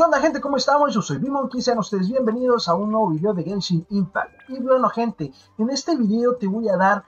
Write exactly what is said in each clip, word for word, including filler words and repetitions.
¿Qué onda, gente? ¿Cómo estamos? Yo soy BMonkey, sean ustedes bienvenidos a un nuevo video de Genshin Impact. Y bueno, gente, en este video te voy a dar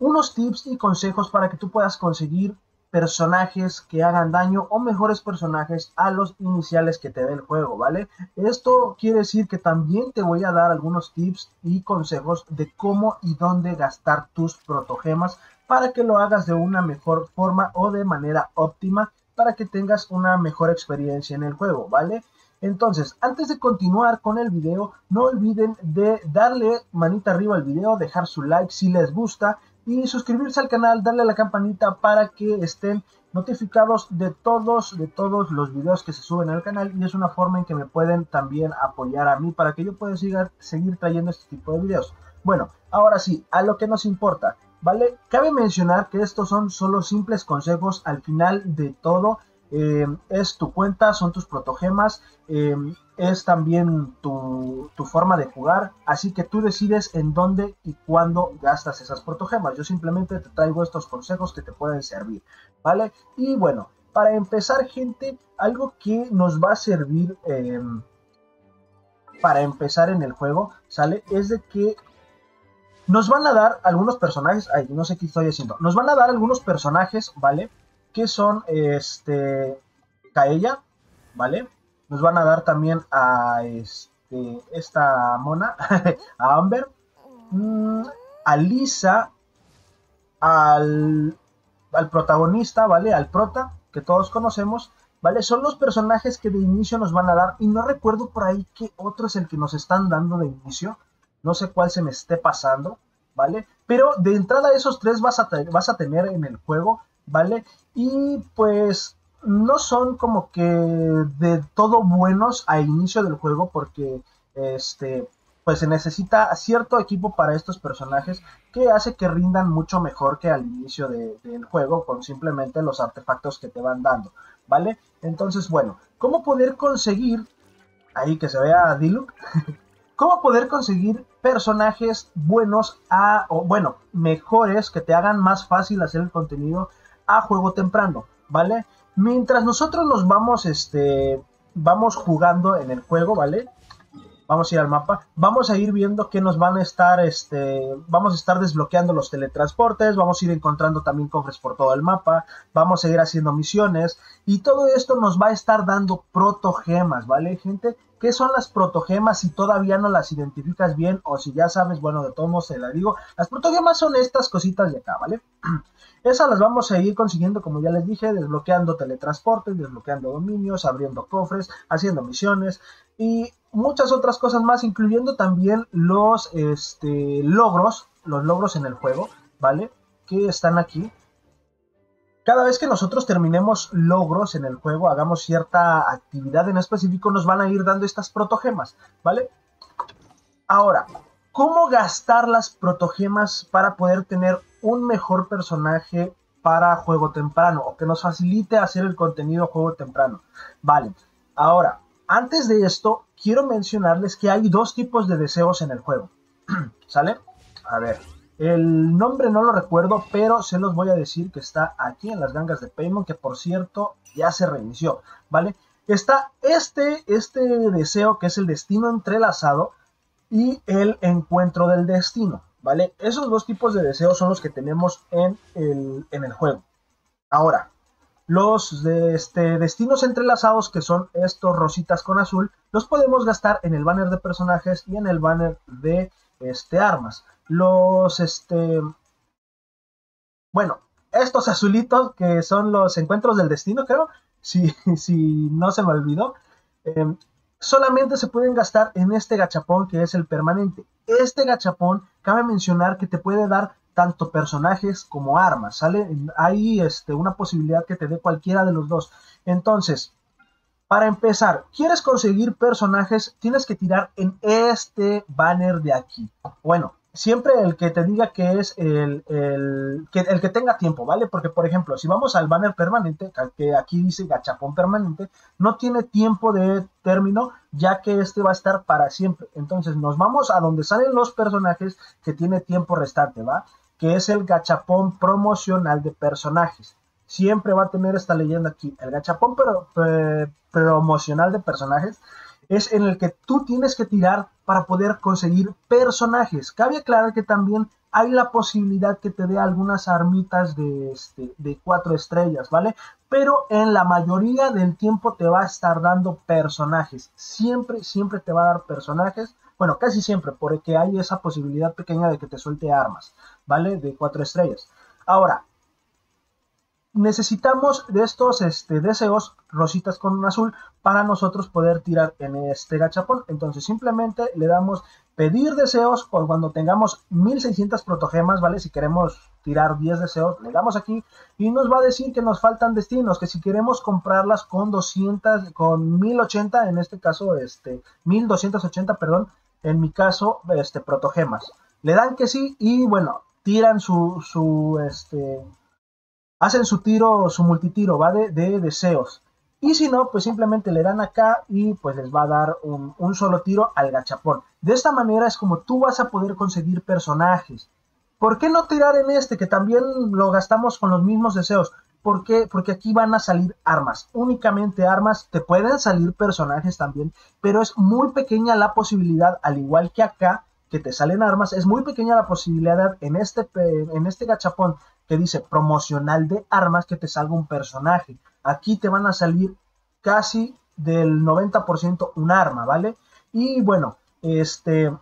unos tips y consejos para que tú puedas conseguir personajes que hagan daño o mejores personajes a los iniciales que te dé el juego, ¿vale? Esto quiere decir que también te voy a dar algunos tips y consejos de cómo y dónde gastar tus protogemas para que lo hagas de una mejor forma o de manera óptima, para que tengas una mejor experiencia en el juego, ¿vale? Entonces, antes de continuar con el video, no olviden de darle manita arriba al video, dejar su like si les gusta y suscribirse al canal, darle a la campanita para que estén notificados de todos, de todos los videos que se suben al canal, y es una forma en que me pueden también apoyar a mí para que yo pueda seguir, seguir trayendo este tipo de videos. Bueno, ahora sí, a lo que nos importa, ¿vale? Cabe mencionar que estos son solo simples consejos. Al final de todo eh, es tu cuenta, son tus protogemas, eh, es también tu, tu forma de jugar, así que tú decides en dónde y cuándo gastas esas protogemas. Yo simplemente te traigo estos consejos que te pueden servir, ¿vale? Y bueno, para empezar, gente, algo que nos va a servir eh, para empezar en el juego, ¿sale? Es de que nos van a dar algunos personajes, ay, no sé qué estoy haciendo, nos van a dar algunos personajes, ¿vale? Que son, este, Kaella, ¿vale? Nos van a dar también a, este, esta Mona, a Amber, a Lisa, al, al protagonista, ¿vale? Al prota, que todos conocemos, ¿vale? Son los personajes que de inicio nos van a dar, y no recuerdo por ahí qué otro es el que nos están dando de inicio. No sé cuál se me esté pasando, ¿vale? Pero de entrada esos tres vas a, vas a tener en el juego, ¿vale? Y pues no son como que de todo buenos a inicio del juego, porque este, pues se necesita cierto equipo para estos personajes, que hace que rindan mucho mejor que al inicio de, del juego, con simplemente los artefactos que te van dando, ¿vale? Entonces, bueno, ¿cómo poder conseguir? Ahí que se vea Diluc. ¿Cómo poder conseguir personajes buenos a, o bueno, mejores, que te hagan más fácil hacer el contenido a juego temprano, ¿vale? Mientras nosotros nos vamos, este, vamos jugando en el juego, ¿vale? Vamos a ir al mapa, vamos a ir viendo que nos van a estar, este, vamos a estar desbloqueando los teletransportes, vamos a ir encontrando también cofres por todo el mapa, vamos a ir haciendo misiones, y todo esto nos va a estar dando protogemas, ¿vale, gente? ¿Qué son las protogemas? Si todavía no las identificas bien, o si ya sabes, bueno, de todos modos se las digo. Las protogemas son estas cositas de acá, ¿vale? Esas las vamos a ir consiguiendo, como ya les dije, desbloqueando teletransportes, desbloqueando dominios, abriendo cofres, haciendo misiones y muchas otras cosas más, incluyendo también los este, logros, los logros en el juego, ¿vale? Que están aquí. Cada vez que nosotros terminemos logros en el juego, hagamos cierta actividad en específico, nos van a ir dando estas protogemas, ¿vale? Ahora, ¿cómo gastar las protogemas para poder tener un mejor personaje para juego temprano? O que nos facilite hacer el contenido juego temprano, ¿vale? Ahora, antes de esto, quiero mencionarles que hay dos tipos de deseos en el juego, ¿sale? A ver, el nombre no lo recuerdo, pero se los voy a decir que está aquí en las gangas de Paymon, que por cierto ya se reinició, ¿vale? Está este, este deseo, que es el destino entrelazado, y el encuentro del destino, ¿vale? Esos dos tipos de deseos son los que tenemos en el, en el juego. Ahora, los de este, destinos entrelazados, que son estos rositas con azul, los podemos gastar en el banner de personajes y en el banner de este, armas. Los, este, bueno, estos azulitos que son los encuentros del destino, creo, si, si no se me olvidó, eh, solamente se pueden gastar en este gachapón, que es el permanente. Este gachapón, cabe mencionar que te puede dar tanto personajes como armas, ¿sale? Hay este, una posibilidad que te dé cualquiera de los dos. Entonces, para empezar, ¿quieres conseguir personajes? Tienes que tirar en este banner de aquí. Bueno, siempre el que te diga que es el, el, que, el que tenga tiempo, ¿vale? Porque, por ejemplo, si vamos al banner permanente, que aquí dice gachapón permanente, no tiene tiempo de término, ya que este va a estar para siempre. Entonces, nos vamos a donde salen los personajes que tiene tiempo restante, ¿va? Que es el gachapón promocional de personajes, siempre va a tener esta leyenda aquí. El gachapón pero, pero, promocional de personajes es en el que tú tienes que tirar para poder conseguir personajes. Cabe aclarar que también hay la posibilidad que te dé algunas armitas de, este, de cuatro estrellas, ¿vale? Pero en la mayoría del tiempo te va a estar dando personajes. Siempre, siempre te va a dar personajes. Bueno, casi siempre, porque hay esa posibilidad pequeña de que te suelte armas, ¿vale? De cuatro estrellas. Ahora, necesitamos de estos este, deseos, rositas con un azul, para nosotros poder tirar en este gachapón. Entonces, simplemente le damos... pedir deseos por cuando tengamos mil seiscientas protogemas, ¿vale? Si queremos tirar diez deseos, le damos aquí y nos va a decir que nos faltan destinos, que si queremos comprarlas con doscientas, con mil ochenta, en este caso, este, mil doscientas ochenta, perdón, en mi caso, este, protogemas. Le dan que sí y, bueno, tiran su, su, este, hacen su tiro, su multitiro, ¿vale? De, de deseos. Y si no, pues simplemente le dan acá y pues les va a dar un, un solo tiro al gachapón. De esta manera es como tú vas a poder conseguir personajes. ¿Por qué no tirar en este? Que también lo gastamos con los mismos deseos. ¿Por qué? Porque aquí van a salir armas. Únicamente armas. Te pueden salir personajes también. Pero es muy pequeña la posibilidad, al igual que acá, que te salen armas. Es muy pequeña la posibilidad en este, en este gachapón que dice promocional de armas que te salga un personaje. Aquí te van a salir casi del noventa por ciento un arma, ¿vale? Y bueno, este,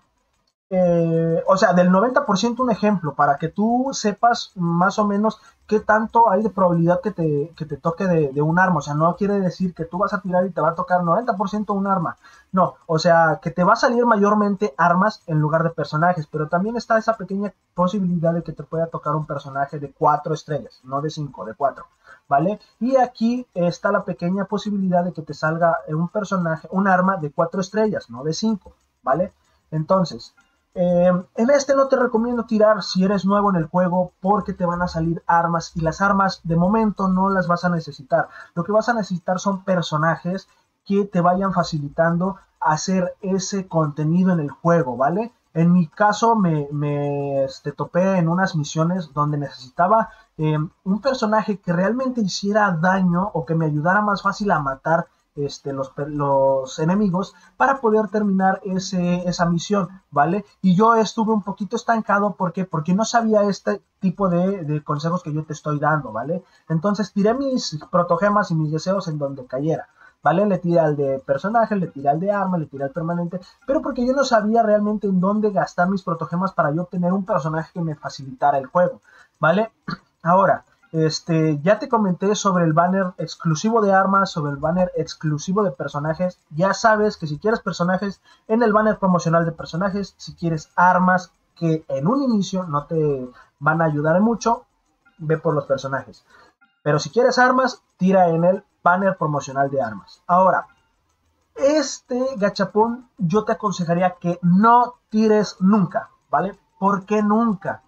eh, o sea, del noventa por ciento un ejemplo, para que tú sepas más o menos qué tanto hay de probabilidad que te, que te toque de, de un arma. O sea, no quiere decir que tú vas a tirar y te va a tocar noventa por ciento un arma. No, o sea, que te va a salir mayormente armas en lugar de personajes, pero también está esa pequeña posibilidad de que te pueda tocar un personaje de cuatro estrellas, no de cinco, de cuatro. ¿Vale? Y aquí está la pequeña posibilidad de que te salga un personaje, un arma de cuatro estrellas, no de cinco, ¿vale? Entonces, eh, en este no te recomiendo tirar si eres nuevo en el juego porque te van a salir armas y las armas de momento no las vas a necesitar. Lo que vas a necesitar son personajes que te vayan facilitando hacer ese contenido en el juego, ¿vale? En mi caso me, me este, topé en unas misiones donde necesitaba eh, un personaje que realmente hiciera daño o que me ayudara más fácil a matar este, los, los enemigos para poder terminar ese, esa misión, ¿vale? Y yo estuve un poquito estancado, ¿por qué? Porque no sabía este tipo de, de consejos que yo te estoy dando, ¿vale? Entonces tiré mis protogemas y mis deseos en donde cayera. ¿Vale? Le tira al de personaje, le tira al de arma, le tira al permanente, pero porque yo no sabía realmente en dónde gastar mis protogemas para yo obtener un personaje que me facilitara el juego, ¿vale? Ahora, este, ya te comenté sobre el banner exclusivo de armas, sobre el banner exclusivo de personajes, ya sabes que si quieres personajes, en el banner promocional de personajes, si quieres armas que en un inicio no te van a ayudar mucho, ve por los personajes, pero si quieres armas, tira en el banner promocional de armas. Ahora, este gachapón yo te aconsejaría que no tires nunca, ¿vale? ¿Por qué nunca?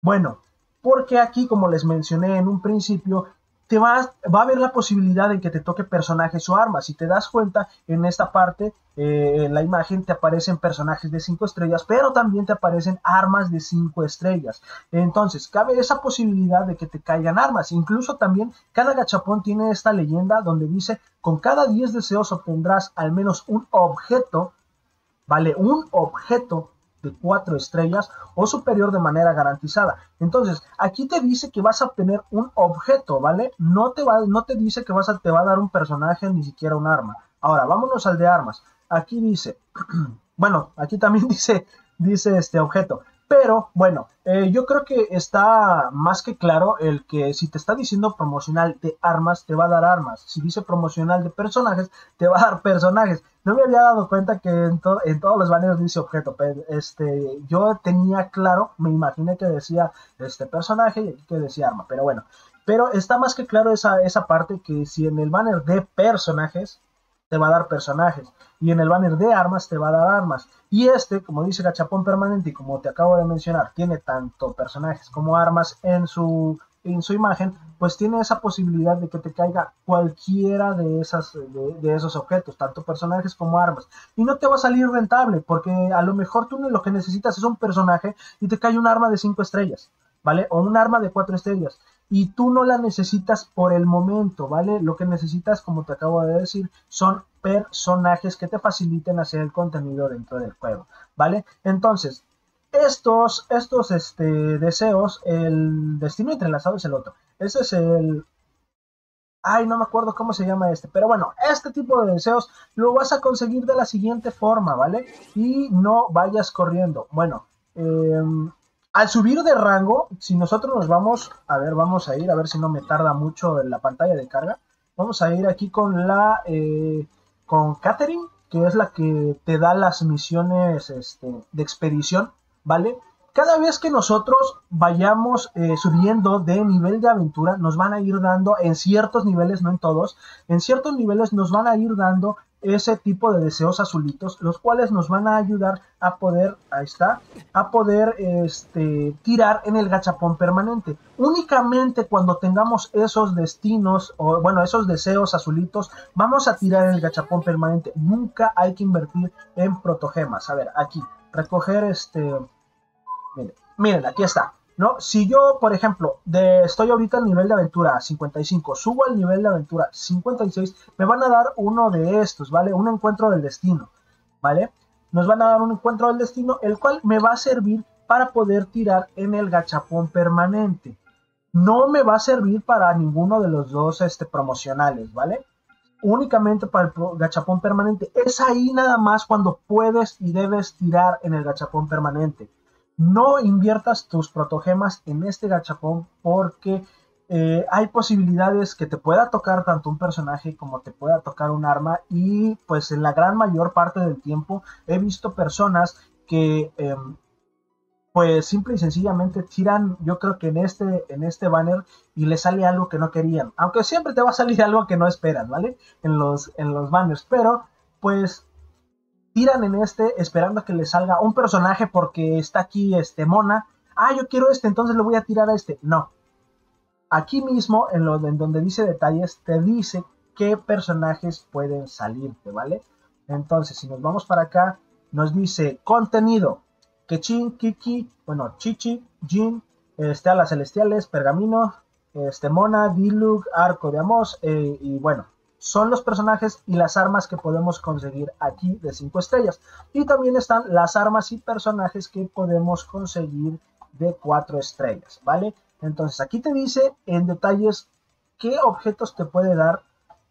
Bueno, porque aquí, como les mencioné en un principio, te va, va a haber la posibilidad de que te toque personajes o armas. Si te das cuenta, en esta parte, eh, en la imagen te aparecen personajes de cinco estrellas, pero también te aparecen armas de cinco estrellas. Entonces, cabe esa posibilidad de que te caigan armas. Incluso también, cada gachapón tiene esta leyenda donde dice, con cada diez deseos obtendrás al menos un objeto, ¿vale? Un objeto de cuatro estrellas o superior de manera garantizada. Entonces, aquí te dice que vas a obtener un objeto, ¿vale? No te va, no te dice que vas a, te va a dar un personaje, ni siquiera un arma. Ahora, vámonos al de armas. Aquí dice, bueno, aquí también dice, dice este objeto. Pero, bueno, eh, yo creo que está más que claro el que si te está diciendo promocional de armas, te va a dar armas. Si dice promocional de personajes, te va a dar personajes. No me había dado cuenta que en, to en todos los banners dice objeto. Pero este, yo tenía claro, me imaginé que decía este personaje y aquí que decía arma. Pero bueno, pero está más que claro esa, esa parte que si en el banner de personajes, te va a dar personajes. Y en el banner de armas te va a dar armas. Y este, como dice gachapón permanente y como te acabo de mencionar, tiene tanto personajes como armas en su, en su imagen, pues tiene esa posibilidad de que te caiga cualquiera de, esas, de, de esos objetos, tanto personajes como armas. Y no te va a salir rentable, porque a lo mejor tú lo que necesitas es un personaje y te cae un arma de cinco estrellas, ¿vale? O un arma de cuatro estrellas. y tú no la necesitas por el momento, ¿vale? Lo que necesitas, como te acabo de decir, son personajes que te faciliten hacer el contenido dentro del juego, ¿vale? Entonces, estos, estos este, deseos, el destino entrelazado es el otro. Ese es el... Ay, no me acuerdo cómo se llama este. Pero bueno, este tipo de deseos lo vas a conseguir de la siguiente forma, ¿vale? Y no vayas corriendo. Bueno, eh, al subir de rango, si nosotros nos vamos... A ver, vamos a ir, a ver si no me tarda mucho en la pantalla de carga. Vamos a ir aquí con la... Eh, con Katherine, que es la que te da las misiones este, de expedición, ¿vale? Cada vez que nosotros vayamos eh, subiendo de nivel de aventura, nos van a ir dando en ciertos niveles, no en todos, en ciertos niveles nos van a ir dando ese tipo de deseos azulitos, los cuales nos van a ayudar a poder, ahí está, a poder este, tirar en el gachapón permanente. Únicamente cuando tengamos esos destinos, o bueno, esos deseos azulitos, vamos a tirar en el gachapón permanente. Nunca hay que invertir en protogemas. A ver, aquí, recoger este... Miren, miren, aquí está, ¿no? Si yo, por ejemplo, de, estoy ahorita al nivel de aventura cincuenta y cinco, subo al nivel de aventura cincuenta y seis, me van a dar uno de estos, ¿vale? Un encuentro del destino, ¿vale? Nos van a dar un encuentro del destino, el cual me va a servir para poder tirar en el gachapón permanente. No me va a servir para ninguno de los dos este, promocionales, ¿vale? Únicamente para el gachapón permanente. Es ahí nada más cuando puedes y debes tirar en el gachapón permanente. No inviertas tus protogemas en este gachapón porque eh, hay posibilidades que te pueda tocar tanto un personaje como te pueda tocar un arma. Y pues en la gran mayor parte del tiempo he visto personas que eh, pues simple y sencillamente tiran, yo creo que en este, en este banner, y les sale algo que no querían. Aunque siempre te va a salir algo que no esperas, ¿vale? En los, en los banners, pero pues... tiran en este esperando que le salga un personaje porque está aquí este Mona. Ah, yo quiero este, entonces le voy a tirar a este. No. Aquí mismo, en, lo, en donde dice detalles, te dice qué personajes pueden salirte, ¿vale? Entonces, si nos vamos para acá, nos dice contenido. Keqing, Kiki, bueno, Chichi, Jin, este, Alas Celestiales, Pergamino, este, Mona, Diluc, Arco de Amos, eh, y bueno. Son los personajes y las armas que podemos conseguir aquí de cinco estrellas. Y también están las armas y personajes que podemos conseguir de cuatro estrellas, ¿vale? Entonces aquí te dice en detalles qué objetos te puede dar,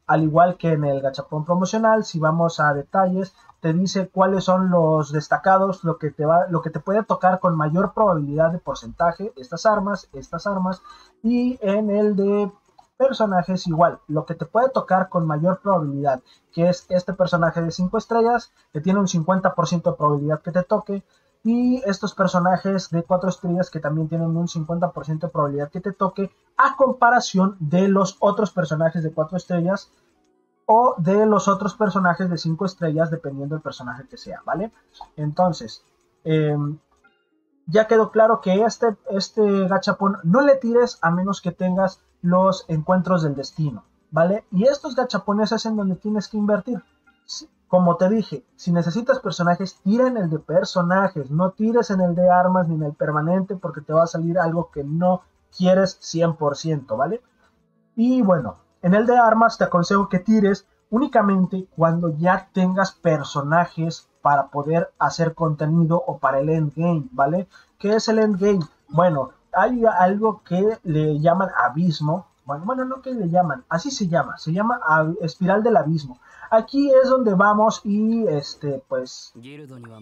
al igual que en el gachapón promocional. Si vamos a detalles, te dice cuáles son los destacados, lo que te va, lo que te puede tocar con mayor probabilidad de porcentaje, estas armas, estas armas, y en el de... personajes igual, lo que te puede tocar con mayor probabilidad, que es este personaje de cinco estrellas, que tiene un cincuenta por ciento de probabilidad que te toque, y estos personajes de cuatro estrellas que también tienen un cincuenta por ciento de probabilidad que te toque, a comparación de los otros personajes de cuatro estrellas o de los otros personajes de cinco estrellas, dependiendo del personaje que sea, ¿vale? Entonces, eh, ya quedó claro que este, este gachapón no le tires a menos que tengas los encuentros del destino, ¿vale? Y estos gachapones es en donde tienes que invertir. Como te dije, si necesitas personajes, tira en el de personajes, no tires en el de armas ni en el permanente, porque te va a salir algo que no quieres cien por ciento, ¿vale? Y bueno, en el de armas te aconsejo que tires únicamente cuando ya tengas personajes para poder hacer contenido o para el endgame, ¿vale? ¿Qué es el endgame? Bueno, hay algo que le llaman abismo, bueno, bueno, no que le llaman, así se llama, se llama espiral del abismo. Aquí es donde vamos y este pues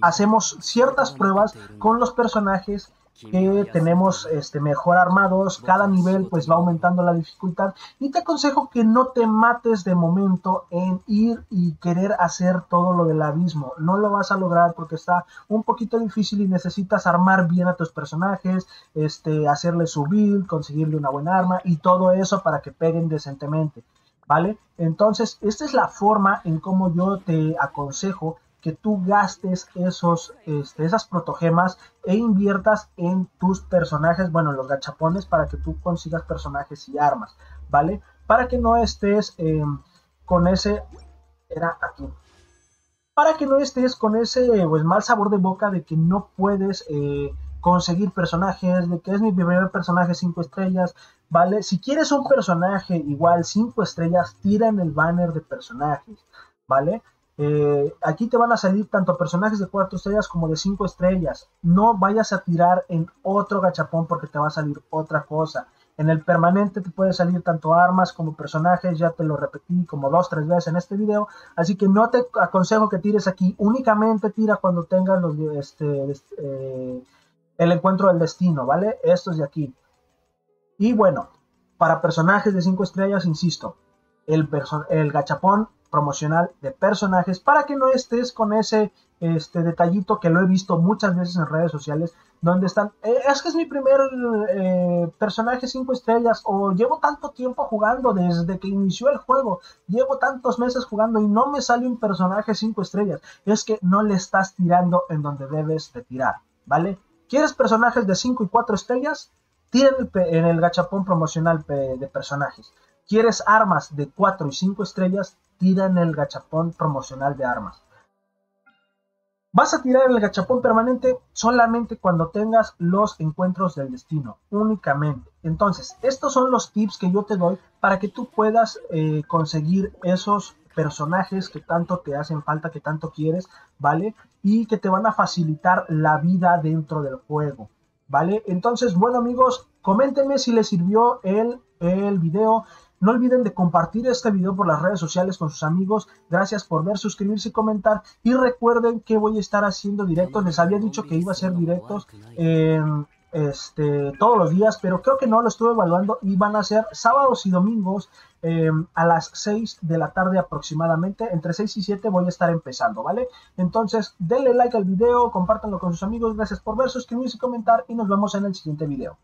hacemos ciertas pruebas con los personajes que tenemos este, mejor armados. Cada nivel pues va aumentando la dificultad, y te aconsejo que no te mates de momento en ir y querer hacer todo lo del abismo. No lo vas a lograr porque está un poquito difícil y necesitas armar bien a tus personajes, este, hacerle su build, conseguirle una buena arma y todo eso para que peguen decentemente, ¿vale? Entonces esta es la forma en cómo yo te aconsejo que tú gastes esos, este, esas protogemas e inviertas en tus personajes, bueno, los gachapones, para que tú consigas personajes y armas, ¿vale? Para que no estés eh, con ese... Era aquí. Para que no estés con ese pues, mal sabor de boca de que no puedes eh, conseguir personajes, de que es mi primer personaje cinco estrellas, ¿vale? Si quieres un personaje igual cinco estrellas, tira en el banner de personajes, ¿vale? Eh, aquí te van a salir tanto personajes de cuatro estrellas como de cinco estrellas. No vayas a tirar en otro gachapón porque te va a salir otra cosa. En el permanente te puede salir tanto armas como personajes, ya te lo repetí como dos, tres veces en este video, así que no te aconsejo que tires aquí, únicamente tira cuando tengas los, este, este, eh, el encuentro del destino, ¿vale? Estos de aquí. Y bueno, para personajes de cinco estrellas, insisto, el, el gachapón promocional de personajes, para que no estés con ese este detallito que lo he visto muchas veces en redes sociales, donde están, eh, es que es mi primer eh, personaje cinco estrellas, o llevo tanto tiempo jugando desde que inició el juego, llevo tantos meses jugando y no me sale un personaje cinco estrellas. Es que no le estás tirando en donde debes de tirar, ¿vale? ¿Quieres personajes de cinco y cuatro estrellas? Tira en el gachapón promocional de personajes. ¿Quieres armas de cuatro y cinco estrellas? Tira en el gachapón promocional de armas. Vas a tirar el gachapón permanente solamente cuando tengas los encuentros del destino, únicamente. Entonces, estos son los tips que yo te doy para que tú puedas eh, conseguir esos personajes que tanto te hacen falta, que tanto quieres, ¿vale? Y que te van a facilitar la vida dentro del juego, ¿vale? Entonces, bueno amigos, coméntenme si les sirvió el, el video. No olviden de compartir este video por las redes sociales con sus amigos. Gracias por ver, suscribirse y comentar. Y recuerden que voy a estar haciendo directos. Les había dicho que iba a hacer directos eh, este, todos los días, pero creo que no, lo estuve evaluando. Y van a ser sábados y domingos eh, a las seis de la tarde aproximadamente. Entre seis y siete voy a estar empezando, ¿vale? Entonces, denle like al video, compártanlo con sus amigos. Gracias por ver, suscribirse y comentar. Y nos vemos en el siguiente video.